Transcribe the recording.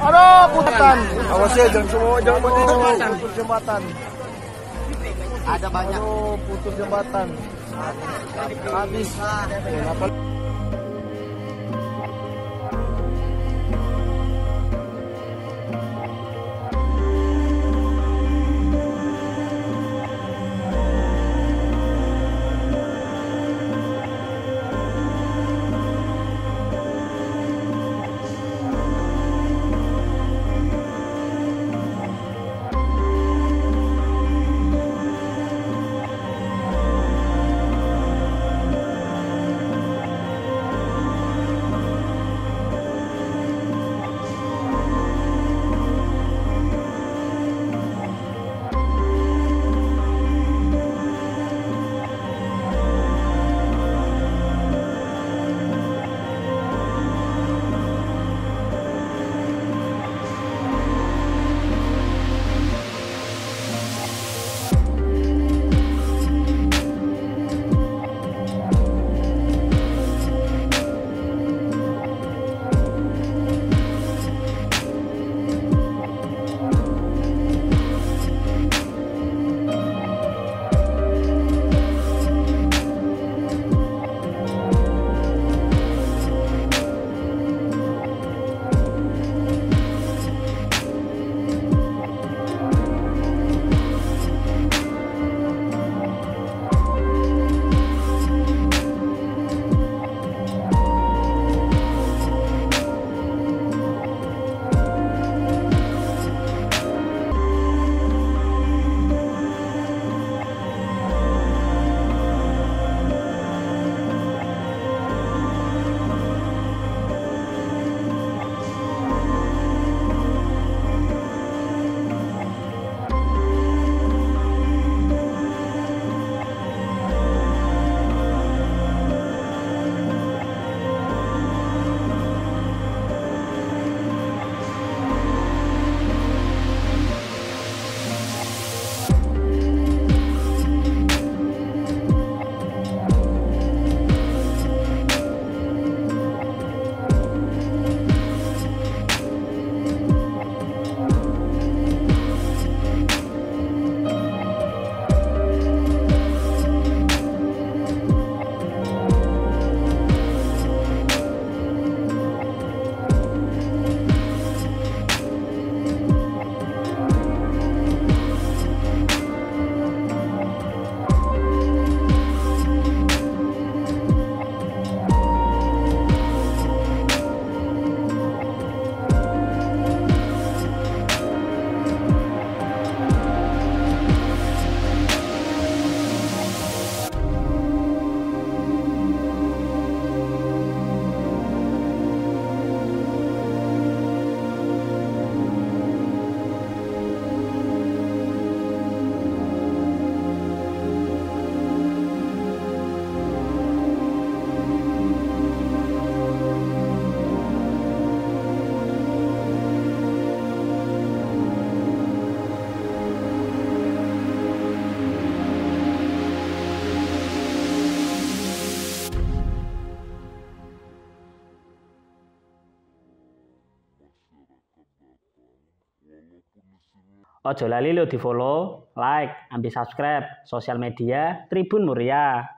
Aduh, putetan. Awas ya, jangan semua, jangan putus jembatan. Ada banyak. Aduh, putus jembatan. Habis. Ojo lali lo di follow, like, ambil subscribe sosial media Tribun Muria.